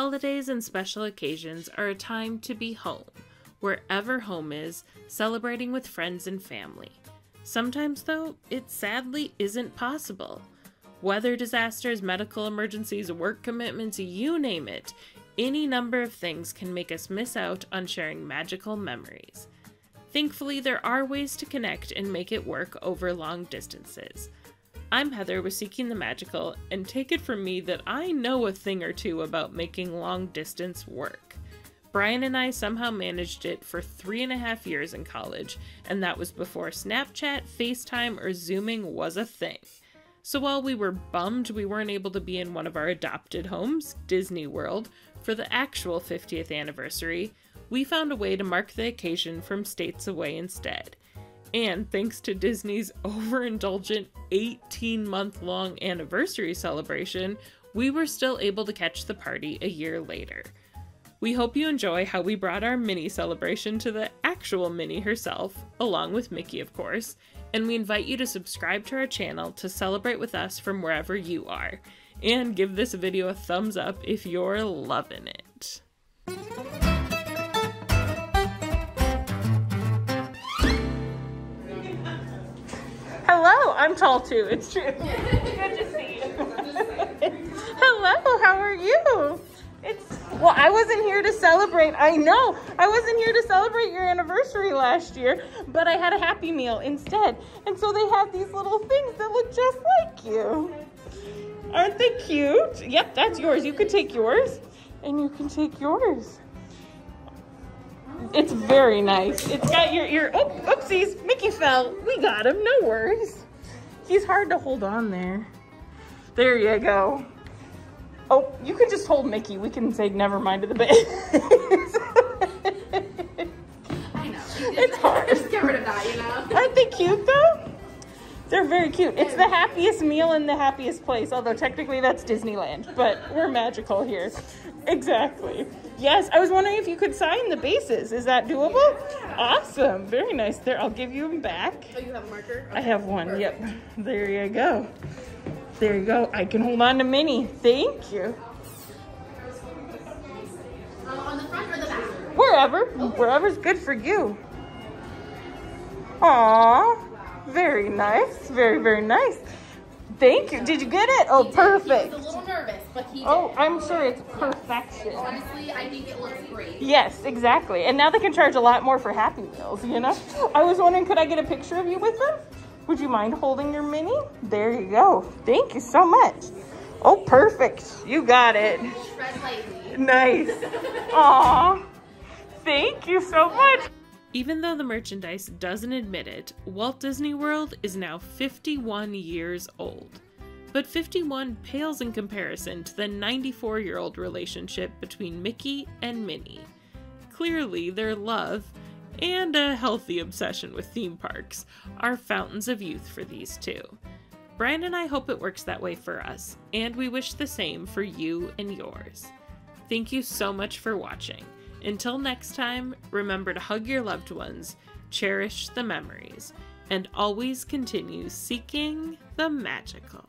Holidays and special occasions are a time to be home, wherever home is, celebrating with friends and family. Sometimes, though, it sadly isn't possible. Weather disasters, medical emergencies, work commitments, you name it, any number of things can make us miss out on sharing magical memories. Thankfully, there are ways to connect and make it work over long distances. I'm Heather with Seeking the Magical, and take it from me that I know a thing or two about making long distance work. Brian and I somehow managed it for 3.5 years in college, and that was before Snapchat, FaceTime, or Zooming was a thing. So while we were bummed we weren't able to be in one of our adopted homes, Disney World, for the actual 50th anniversary, we found a way to mark the occasion from states away instead. And thanks to Disney's overindulgent 18-month-long anniversary celebration, we were still able to catch the party a year later. We hope you enjoy how we brought our Minnie celebration to the actual Minnie herself, along with Mickey, of course, and we invite you to subscribe to our channel to celebrate with us from wherever you are. And give this video a thumbs up if you're loving it. Hello, I'm tall too, it's true. Good to see you. Hello, how are you? Well, I wasn't here to celebrate. I know, I wasn't here to celebrate your anniversary last year, but I had a Happy Meal instead. And so they had these little things that look just like you. Aren't they cute? Yep, that's yours. You can take yours, and you can take yours. It's very nice. It's got your oh, oopsies, Mickey fell. We got him, no worries. He's hard to hold on there. There you go. Oh, you can just hold Mickey. We can say never mind to the base. I know. It's hard. Just get rid of that, you know? Aren't they cute, though? They're very cute. It's the happiest meal in the happiest place, although technically that's Disneyland, but we're magical here. Exactly. Yes, I was wondering if you could sign the bases. Is that doable? Yeah. Awesome. Very nice. There, I'll give you them back. Oh, you have a marker? Okay. I have one. Perfect. Yep. There you go. There you go. I can hold on to Minnie. Thank you. On the front or the back? Wherever. Okay. Wherever's good for you. Aww. Very nice. Very, very nice. Thank you. Did you get it? Oh, perfect. He was a little nervous, but he did. Oh, I'm sure it's perfection. Honestly, I think it looks great. Yes, exactly. And now they can charge a lot more for Happy Meals, you know? I was wondering, could I get a picture of you with them? Would you mind holding your Minnie? There you go. Thank you so much. Oh, perfect. You got it. Nice. Aw. Thank you so much. Even though the merchandise doesn't admit it, Walt Disney World is now 51 years old. But 51 pales in comparison to the 94-year-old relationship between Mickey and Minnie. Clearly, their love, and a healthy obsession with theme parks, are fountains of youth for these two. Brian and I hope it works that way for us, and we wish the same for you and yours. Thank you so much for watching. Until next time, remember to hug your loved ones, cherish the memories, and always continue seeking the magical.